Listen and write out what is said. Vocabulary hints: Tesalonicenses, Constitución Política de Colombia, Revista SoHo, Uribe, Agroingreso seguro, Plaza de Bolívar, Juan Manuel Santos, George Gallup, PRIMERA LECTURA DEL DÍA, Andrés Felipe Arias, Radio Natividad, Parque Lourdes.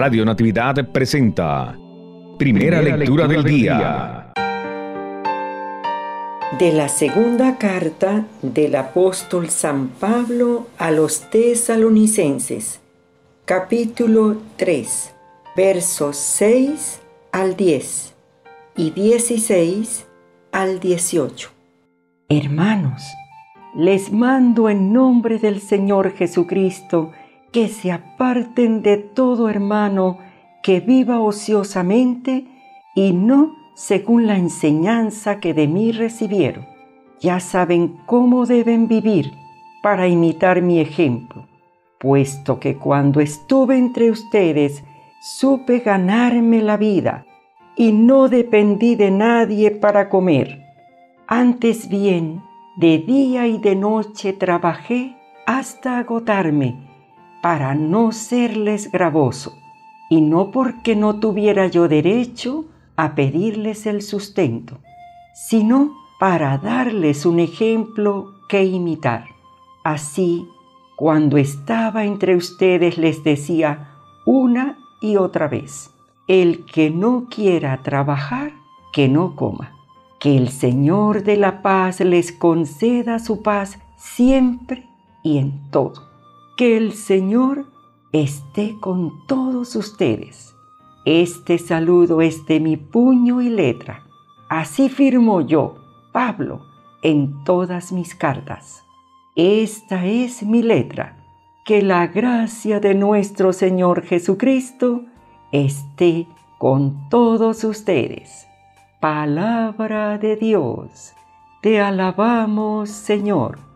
Radio Natividad presenta Primera lectura del día. De la segunda carta del apóstol San Pablo a los Tesalonicenses, capítulo 3, versos 6 al 10 y 16 al 18. Hermanos, les mando en nombre del Señor Jesucristo que se aparten de todo hermano que viva ociosamente y no según la enseñanza que de mí recibieron. Ya saben cómo deben vivir para imitar mi ejemplo, puesto que cuando estuve entre ustedes supe ganarme la vida y no dependí de nadie para comer. Antes bien, de día y de noche trabajé hasta agotarme, para no serles gravoso, y no porque no tuviera yo derecho a pedirles el sustento, sino para darles un ejemplo que imitar. Así, cuando estaba entre ustedes les decía una y otra vez, el que no quiera trabajar, que no coma. Que el Señor de la paz les conceda su paz siempre y en todo. Que el Señor esté con todos ustedes. Este saludo es de mi puño y letra. Así firmo yo, Pablo, en todas mis cartas. Esta es mi letra. Que la gracia de nuestro Señor Jesucristo esté con todos ustedes. Palabra de Dios. Te alabamos, Señor.